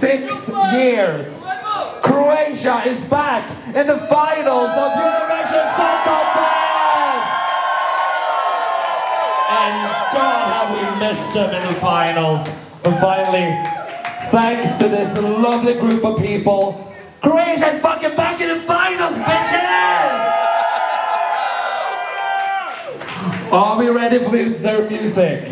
6 years. Croatia is back in the finals of Eurovision Song Contest! And God, how we missed them in the finals. And finally, thanks to this lovely group of people, Croatia is fucking back in the finals, bitches! Are we ready for their music?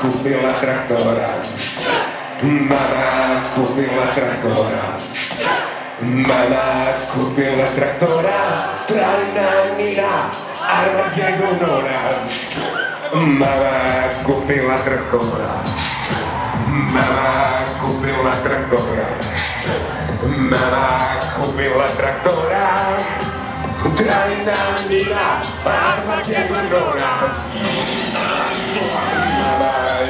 Kupila traktora, mama kupila traktora, mama kupila traktora, trajna mira, armageddonora. Mama kupila traktora, mama kupila traktora, mama kupila traktora, trajna mira, armageddonora. Mama,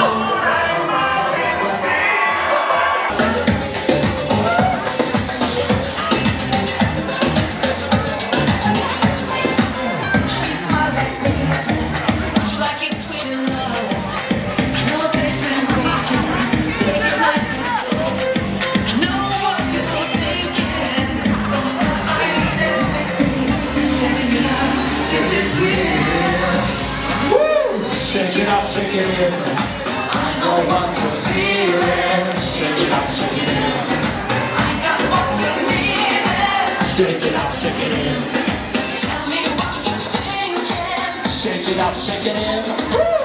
Uzajma je svi. She smiled at me and said, would you like it sweet and low? I know a place where we can take it nice and slow. Shake it up, shake it in. I know what you're feeling. Shake it up, shake it in. I got what you need. Shake it up, shake it in. Tell me what you're thinking. Shake it up, shake it in.